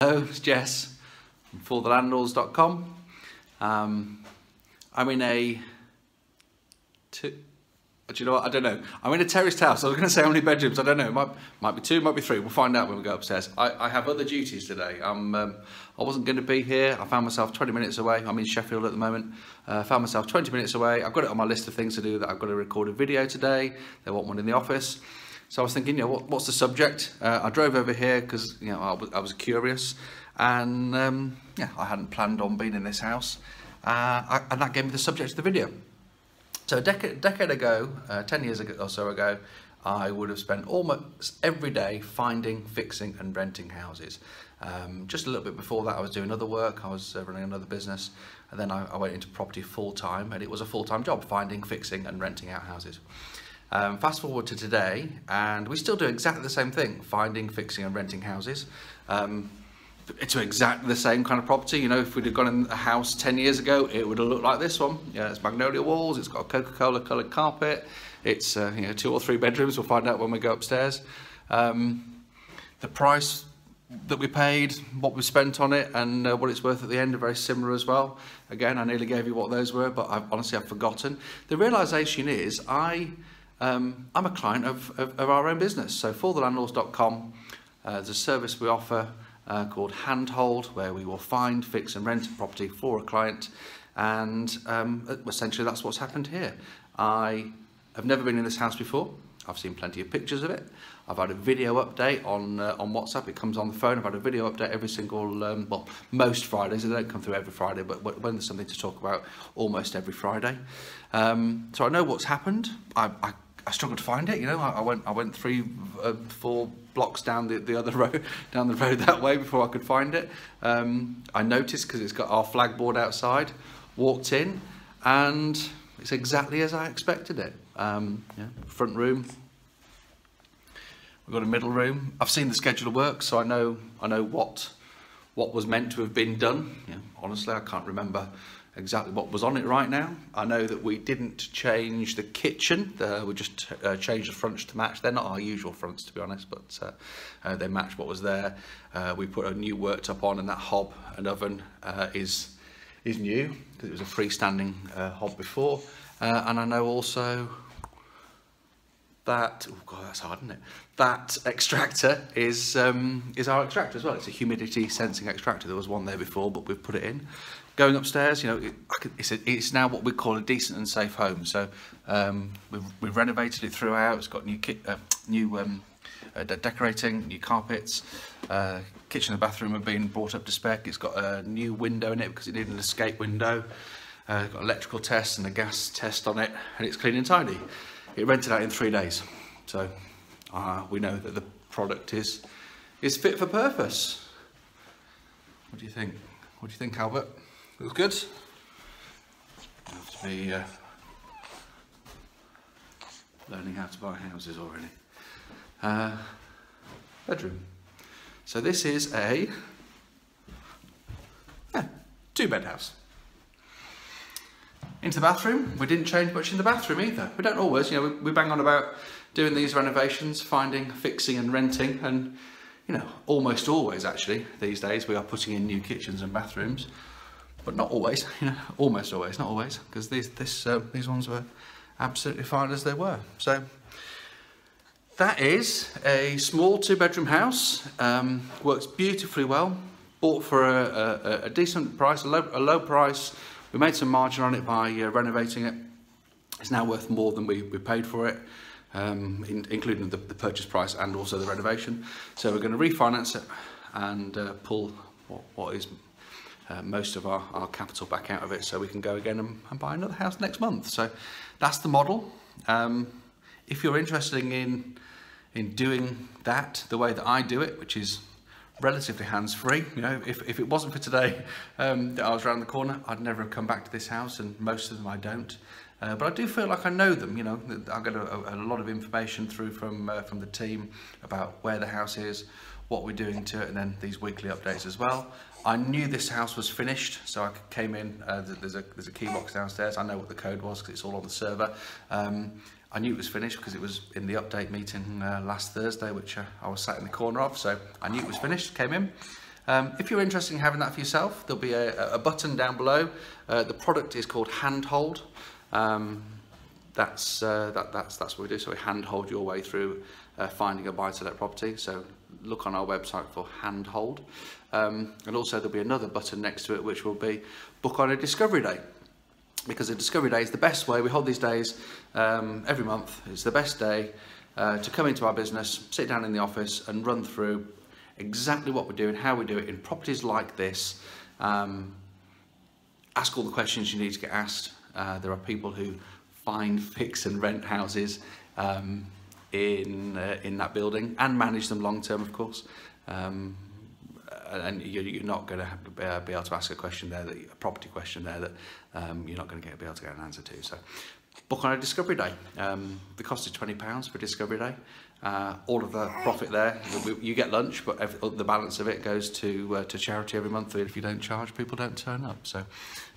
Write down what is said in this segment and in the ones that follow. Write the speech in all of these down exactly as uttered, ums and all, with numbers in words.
Hello, it's Jess from For The Landlords dot com. Um, I'm in a... Two, do you know what? I don't know. I'm in a terraced house. I was going to say how many bedrooms. I don't know. Might, might be two, might be three. We'll find out when we go upstairs. I, I have other duties today. I'm, um, I wasn't going to be here. I found myself twenty minutes away. I'm in Sheffield at the moment. I uh, found myself twenty minutes away. I've got it on my list of things to do that I've got to record a video today. They want one in the office. So I was thinking, you know, what, what's the subject? Uh, I drove over here because, you know, I, w I was curious, and um, yeah, I hadn't planned on being in this house, uh, I, and that gave me the subject of the video. So a dec decade ago, uh, ten years ago or so ago, I would have spent almost every day finding, fixing and renting houses. Um, just a little bit before that, I was doing other work. I was uh, running another business, and then I, I went into property full time, and it was a full time job, finding, fixing and renting out houses. Um, fast forward to today, and we still do exactly the same thing, finding, fixing and renting houses. Um, to exactly the same kind of property. You know, if we'd have gone in a house ten years ago, it would have looked like this one. Yeah, it's magnolia walls, it's got a Coca-Cola coloured carpet, it's uh, you know, two or three bedrooms. We'll find out when we go upstairs. Um, the price that we paid, what we spent on it, and uh, what it's worth at the end are very similar as well. Again, I nearly gave you what those were, but I've, honestly I've forgotten. The realisation is I... Um, I'm a client of, of, of our own business. So For The Landlords dot com, uh, there's a service we offer uh, called Handhold, where we will find, fix and rent a property for a client, and um, essentially that's what's happened here. I have never been in this house before. I've seen plenty of pictures of it. I've had a video update on uh, on WhatsApp. It comes on the phone. I've had a video update every single, um, well, most Fridays. They don't come through every Friday, but when there's something to talk about, almost every Friday. Um, so I know what's happened. I, I I struggled to find it, you know. I, I went, I went three, uh, four blocks down the, the other road, down the road that way before I could find it. Um, I noticed because it's got our flag board outside. Walked in, and it's exactly as I expected it. Um, yeah, front room. We've got a middle room. I've seen the schedule of work, so I know, I know what, what was meant to have been done. Yeah, honestly, I can't remember exactly what was on it right now. I know that we didn't change the kitchen. Uh, we just uh, changed the fronts to match. They're not our usual fronts, to be honest, but uh, uh, they match what was there. Uh, we put a new worktop on, and that hob and oven uh, is is new, because it was a freestanding uh, hob before. Uh, and I know also that, oh God, that's hard, isn't it? That extractor is um, is our extractor as well. It's a humidity sensing extractor. There was one there before, but we've put it in. Going upstairs, you know, it, it's, a, it's now what we call a decent and safe home. So um, we've, we've renovated it throughout. It's got new, ki uh, new um, uh, de decorating, new carpets. Uh, kitchen and bathroom have been brought up to spec. It's got a new window in it because it needed an escape window. Uh, got electrical test and a gas test on it, and it's clean and tidy. It rented out in three days, so uh, we know that the product is is fit for purpose. What do you think? What do you think, Albert? Looks good. Have to be uh, learning how to buy houses already. Uh, bedroom. So this is a yeah, two-bed house. Into the bathroom. We didn't change much in the bathroom either. We don't always, you know, we, we bang on about doing these renovations, finding, fixing and renting, and, you know, almost always actually these days we are putting in new kitchens and bathrooms. But not always, you know, almost always, not always, because these this uh, these ones were absolutely fine as they were. So that is a small two-bedroom house. Um, works beautifully well. Bought for a, a, a decent price, a low, a low price. We made some margin on it by uh, renovating it. It's now worth more than we, we paid for it, um, in, including the, the purchase price and also the renovation. So we're going to refinance it and uh, pull what, what is. Uh, most of our, our capital back out of it, so we can go again and, and buy another house next month. So that's the model. Um, if you're interested in in doing that the way that I do it, which is relatively hands-free, you know, if, if it wasn't for today um, that I was around the corner, I'd never have come back to this house, and most of them I don't. Uh, but I do feel like I know them, you know. I get a, a lot of information through from uh, from the team about where the house is, what we're doing to it, and then these weekly updates as well. I knew this house was finished, so I came in. Uh, there's a there's a key box downstairs. I know what the code was because it's all on the server. Um, I knew it was finished because it was in the update meeting uh, last Thursday, which uh, I was sat in the corner of. So I knew it was finished. Came in. Um, if you're interested in having that for yourself, there'll be a, a button down below. Uh, the product is called Handhold. Um, that's, uh, that, that's, that's what we do. So we handhold your way through uh, finding a buy-to-let property. So look on our website for Handhold. Um, and also there'll be another button next to it, which will be book on a Discovery Day. Because a Discovery Day is the best way. We hold these days um, every month. It's the best day uh, to come into our business, sit down in the office and run through exactly what we're doing, how we do it in properties like this. Um, ask all the questions you need to get asked. Uh, there are people who find, fix and rent houses um, in, uh, in that building and manage them long term, of course. Um, and you're not going to have to be able to ask a question there, that, a property question there that um, you're not going to be able to get an answer to. So book on a Discovery Day. Um, the cost is twenty pounds for Discovery Day. Uh, all of the profit there, you get lunch, but every, the balance of it goes to uh, to charity every month. If you don't charge, people don't turn up. So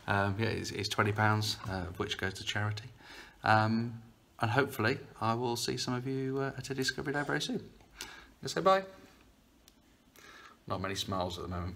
um, yeah, it's, it's twenty pounds, uh, of which goes to charity. Um, and hopefully I will see some of you uh, at a Discovery Day very soon. Let's say bye. Not many smiles at the moment.